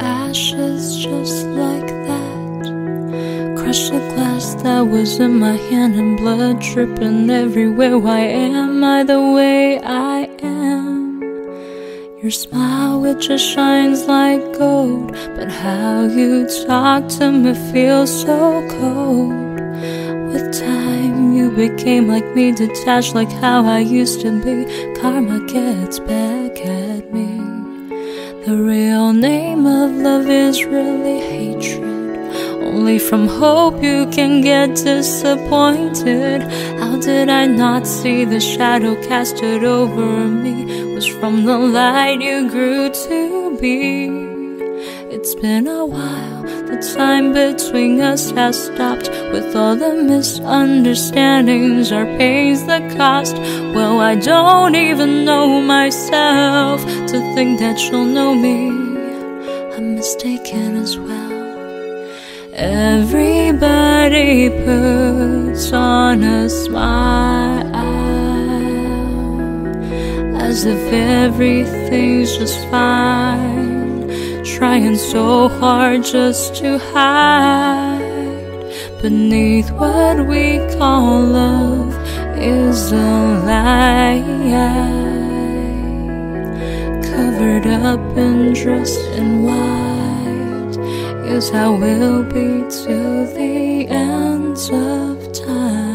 ashes just like that. Crushed the glass that was in my hand and blood dripping everywhere. Why am I the way I am? Your smile, it just shines like gold, but how you talk to me feels so cold. With time you became like me, detached like how I used to be. Karma gets back at me. The real name of love is really hatred. Only from hope you can get disappointed. How did I not see the shadow casted over me? It was from the light you grew to be. It's been a while, the time between us has stopped. With all the misunderstandings, our pain's the cost. Well, I don't even know myself to think that you'll know me. I'm mistaken as well. Everybody puts on a smile, as if everything's just fine. Trying so hard just to hide beneath what we call love is a lie. Covered up and dressed in white is how we'll be till the ends of time.